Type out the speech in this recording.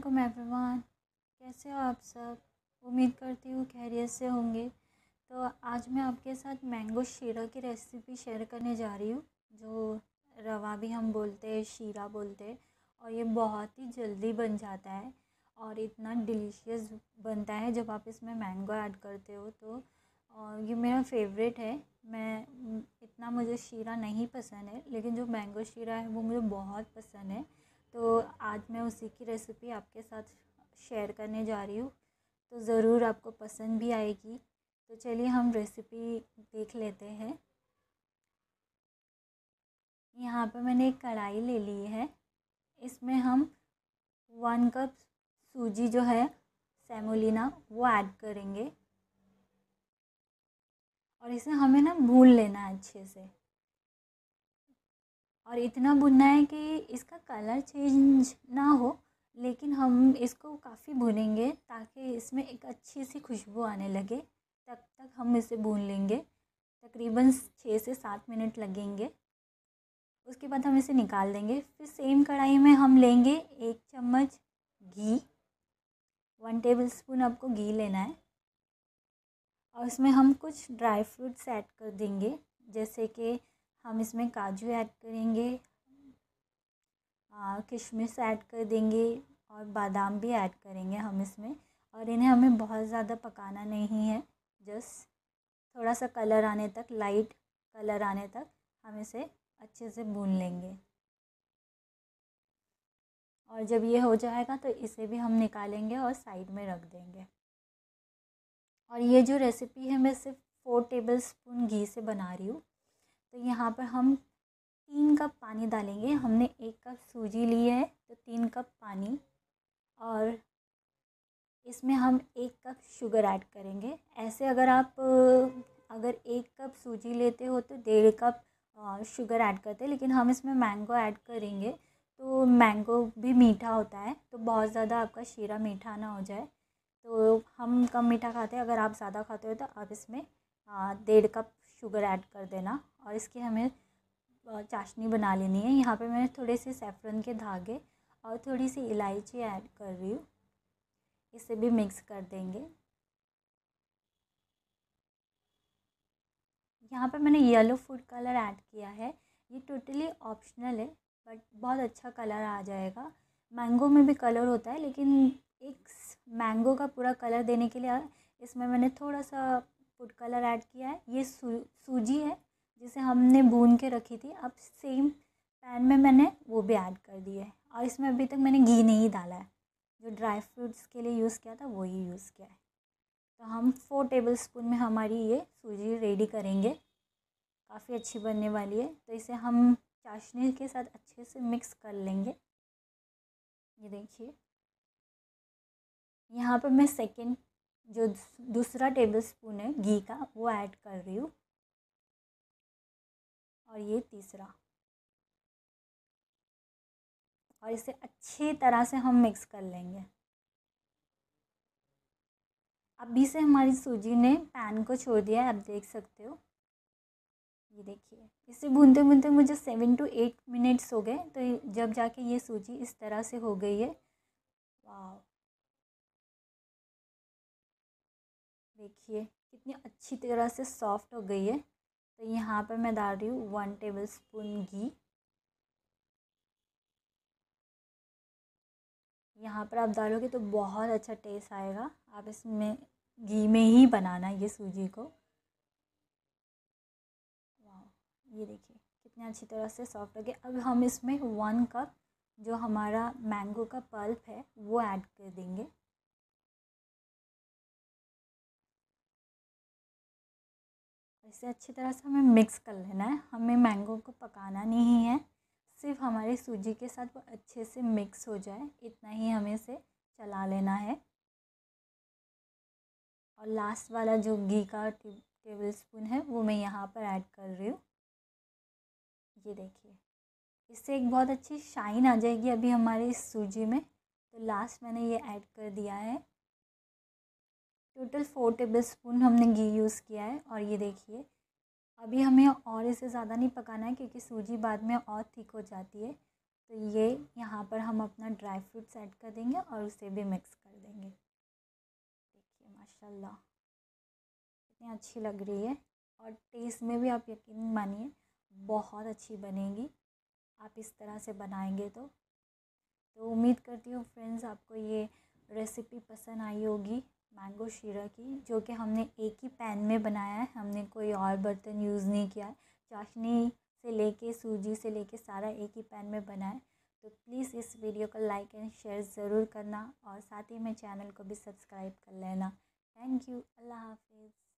अलैक्म everyone, कैसे हो आप सब। उम्मीद करती हूँ खैरियत से होंगे। तो आज मैं आपके साथ मैंगो शीरा की रेसिपी शेयर करने जा रही हूँ, जो रवा भी हम बोलते हैं, शीरा बोलते हैं, और ये बहुत ही जल्दी बन जाता है और इतना डिलीशियस बनता है जब आप इसमें मैंगो ऐड करते हो तो। और ये मेरा फेवरेट है। मैं इतना मुझे शीरा नहीं पसंद है, लेकिन जो मैंगो शीरा है वो मुझे बहुत पसंद है। तो आज मैं उसी की रेसिपी आपके साथ शेयर करने जा रही हूँ, तो ज़रूर आपको पसंद भी आएगी। तो चलिए हम रेसिपी देख लेते हैं। यहाँ पर मैंने एक कढ़ाई ले ली है, इसमें हम 1 कप सूजी जो है सेमोलिना वो ऐड करेंगे और इसे हमें ना भून लेना है अच्छे से, और इतना भुनना है कि इसका कलर चेंज ना हो, लेकिन हम इसको काफ़ी भुनेंगे ताकि इसमें एक अच्छी सी खुशबू आने लगे। तब तक हम इसे भून लेंगे, तकरीबन 6 से 7 मिनट लगेंगे। उसके बाद हम इसे निकाल देंगे। फिर सेम कढ़ाई में हम लेंगे 1 चम्मच घी, 1 टेबलस्पून आपको घी लेना है, और इसमें हम कुछ ड्राई फ्रूट्स ऐड कर देंगे, जैसे कि हम इसमें काजू ऐड करेंगे, किशमिश ऐड कर देंगे और बादाम भी ऐड करेंगे हम इसमें। और इन्हें हमें बहुत ज़्यादा पकाना नहीं है, जस्ट थोड़ा सा कलर आने तक, लाइट कलर आने तक हम इसे अच्छे से भून लेंगे। और जब ये हो जाएगा तो इसे भी हम निकालेंगे और साइड में रख देंगे। और ये जो रेसिपी है मैं सिर्फ 4 टेबलस्पून घी से बना रही हूँ। तो यहाँ पर हम 3 कप पानी डालेंगे। हमने 1 कप सूजी ली है तो 3 कप पानी, और इसमें हम 1 कप शुगर ऐड करेंगे। ऐसे अगर 1 कप सूजी लेते हो तो 1.5 कप शुगर ऐड करते हैं, लेकिन हम इसमें मैंगो ऐड करेंगे तो मैंगो भी मीठा होता है, तो बहुत ज़्यादा आपका शीरा मीठा ना हो जाए। तो हम कम मीठा खाते हैं, अगर आप ज़्यादा खाते हो तो आप इसमें 1.5 कप शुगर ऐड कर देना। और इसकी हमें चाशनी बना लेनी है। यहाँ पे मैंने थोड़े से सैफरन के धागे और थोड़ी सी इलायची ऐड कर रही हूँ, इसे भी मिक्स कर देंगे। यहाँ पे मैंने येलो फूड कलर ऐड किया है, ये टोटली ऑप्शनल है, बट बहुत अच्छा कलर आ जाएगा। मैंगो में भी कलर होता है, लेकिन एक मैंगो का पूरा कलर देने के लिए इसमें मैंने थोड़ा सा फूड कलर ऐड किया है। ये सूजी है जिसे हमने भून के रखी थी, अब सेम पैन में मैंने वो भी ऐड कर दिया है। और इसमें अभी तक मैंने घी नहीं डाला है, जो ड्राई फ्रूट्स के लिए यूज़ किया था वही यूज़ किया है। तो हम 4 टेबलस्पून में हमारी ये सूजी रेडी करेंगे, काफ़ी अच्छी बनने वाली है। तो इसे हम चाशनी के साथ अच्छे से मिक्स कर लेंगे। ये देखिए, यहाँ पर मैं सेकेंड जो दूसरा टेबलस्पून है घी का वो ऐड कर रही हूँ, और ये तीसरा, और इसे अच्छी तरह से हम मिक्स कर लेंगे। अभी से हमारी सूजी ने पैन को छोड़ दिया है, आप देख सकते हो। ये देखिए, इसे भूनते भूनते मुझे 7 से 8 मिनट्स हो गए, तो जब जाके ये सूजी इस तरह से हो गई है। वाह, देखिए कितनी अच्छी तरह से सॉफ्ट हो गई है। तो यहाँ पर मैं डाल रही हूँ 1 टेबलस्पून घी। यहाँ पर आप डालोगे तो बहुत अच्छा टेस्ट आएगा। आप इसमें घी में ही बनाना ये सूजी को। वाह, ये देखिए कितनी अच्छी तरह से सॉफ्ट हो गई। अब हम इसमें 1 कप जो हमारा मैंगो का पल्प है वो ऐड कर देंगे। इसे अच्छी तरह से हमें मिक्स कर लेना है। हमें मैंगो को पकाना नहीं है, सिर्फ हमारी सूजी के साथ वो अच्छे से मिक्स हो जाए, इतना ही हमें इसे चला लेना है। और लास्ट वाला जो घी का टेबलस्पून है वो मैं यहाँ पर ऐड कर रही हूँ। ये देखिए, इससे एक बहुत अच्छी शाइन आ जाएगी अभी हमारे सूजी में। तो लास्ट मैंने ये ऐड कर दिया है। टोटल 4 टेबलस्पून हमने घी यूज़ किया है। और ये देखिए, अभी हमें और इसे ज़्यादा नहीं पकाना है, क्योंकि सूजी बाद में और थिक हो जाती है। तो ये यहाँ पर हम अपना ड्राई फ्रूट्स ऐड कर देंगे और उसे भी मिक्स कर देंगे। देखिए माशाल्लाह कितनी अच्छी लग रही है और टेस्ट में भी आप यकीन मानिए बहुत अच्छी बनेगी। आप इस तरह से बनाएंगे तो उम्मीद करती हूँ फ्रेंड्स आपको ये रेसिपी पसंद आई होगी मैंगो शीरा की, जो कि हमने एक ही पैन में बनाया है, हमने कोई और बर्तन यूज़ नहीं किया है। चाशनी से लेके सूजी से लेके सारा एक ही पैन में बनाया है। तो प्लीज़ इस वीडियो को लाइक एंड शेयर ज़रूर करना और साथ ही मेरे चैनल को भी सब्सक्राइब कर लेना। थैंक यू, अल्लाह हाफिज़।